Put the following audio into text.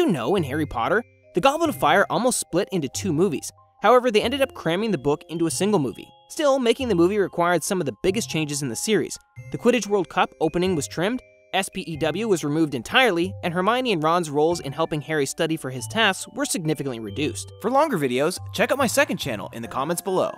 you know in Harry Potter, the Goblet of Fire almost split into two movies. However, they ended up cramming the book into a single movie. Still, making the movie required some of the biggest changes in the series. The Quidditch World Cup opening was trimmed, S.P.E.W. was removed entirely, and Hermione and Ron's roles in helping Harry study for his tasks were significantly reduced. For longer videos, check out my second channel in the comments below.